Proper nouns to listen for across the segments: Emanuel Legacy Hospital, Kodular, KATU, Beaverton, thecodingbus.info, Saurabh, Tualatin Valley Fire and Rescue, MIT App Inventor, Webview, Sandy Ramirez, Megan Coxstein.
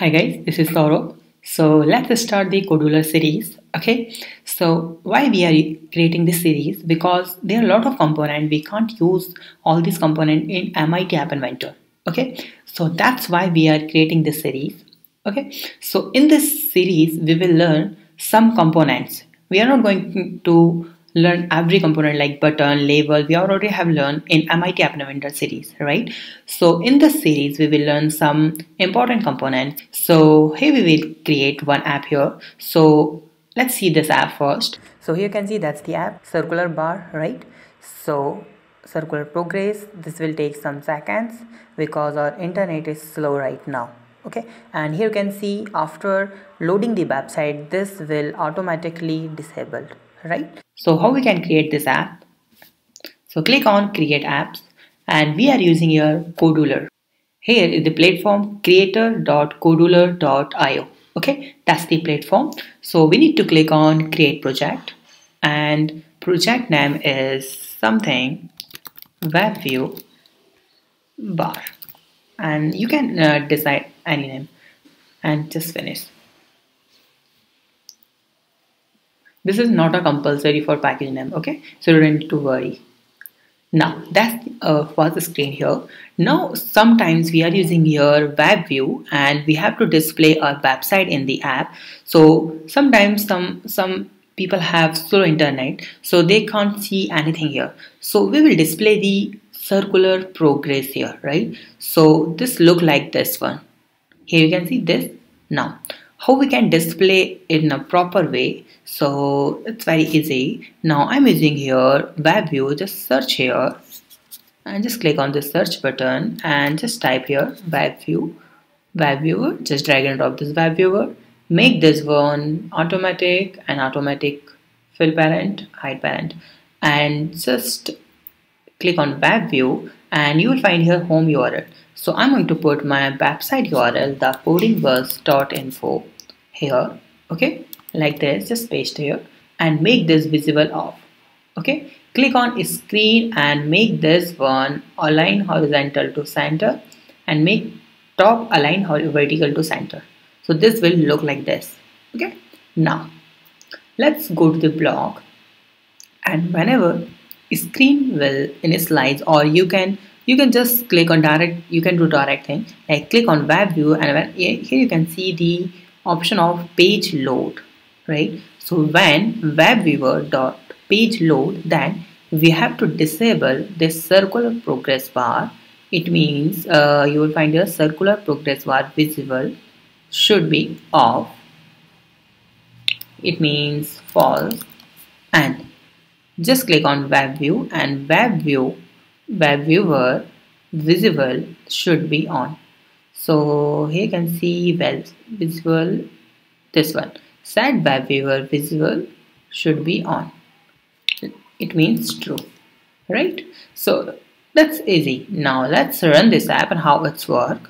Hi guys, this is Saurabh. So let's start the Kodular series. Okay, so why we are creating this series? Because there are a lot of components. We can't use all these components in MIT App Inventor. Okay, so that's why we are creating this series. Okay, so in this series, we will learn some components. We are not going to learn every component like button, label. We already have learned in MIT App Inventor series, right? So in this series, we will learn some important components. So here we will create one app here. So let's see this app first. So here you can see that's the app, circular bar, right? So circular progress, this will take some seconds because our internet is slow right now. Okay, and here you can see after loading the website, this will automatically disabled, right? So how we can create this app? So click on create apps and we are using your Kodular. Here is the platform creator.kodular.io. Okay, that's the platform. So we need to click on create project and project name is something Webview bar and you can decide any name and just finish. This is not a compulsory for package name, okay? So you don't need to worry. Now that's the first screen here. Now sometimes we are using your web view and we have to display our website in the app. So sometimes some people have slow internet, so they can't see anything here. So we will display the circular progress here, right? So this look like this one. Here you can see this now. How we can display in a proper way, so it's very easy. Now I'm using here web view, just search here and just click on the search button and just type here web view, web viewer, just drag and drop this web viewer, make this one automatic and automatic, fill parent, hide parent, and just click on web view and you will find here home URL. So I'm going to put my website URL, thecodingbus.info here, okay, like this, just paste here and make this visible off, okay. Click on screen and make this one align horizontal to center and make top align vertical to center. So this will look like this, okay. Now let's go to the blog and whenever screen will in slides or you can just click on direct, you can do direct thing like click on web view and here you can see the option of page load, right? So when web viewer dot page load, then we have to disable this circular progress bar. It means you will find your circular progress bar visible should be off. It means false and just click on web view and web view web viewer visible should be on. So here you can see well visible, this one set web viewer visible should be on, it means true, right? So that's easy. Now let's run this app and how it's work.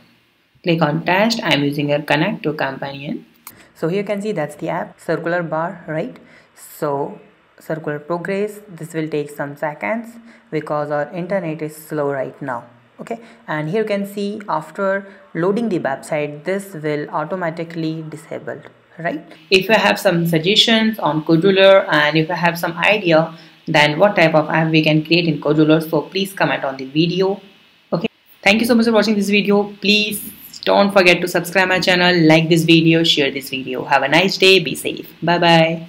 Click on test. I'm using a connect to companion. So here you can see that's the app, circular bar, right? So circular progress, this will take some seconds because our internet is slow right now, okay? And here you can see after loading the website, this will automatically disabled, right? If you have some suggestions on Kodular and if you have some idea then what type of app we can create in Kodular, so please comment on the video, okay? Thank you so much for watching this video. Please don't forget to subscribe my channel, like this video, share this video. Have a nice day, be safe, bye bye.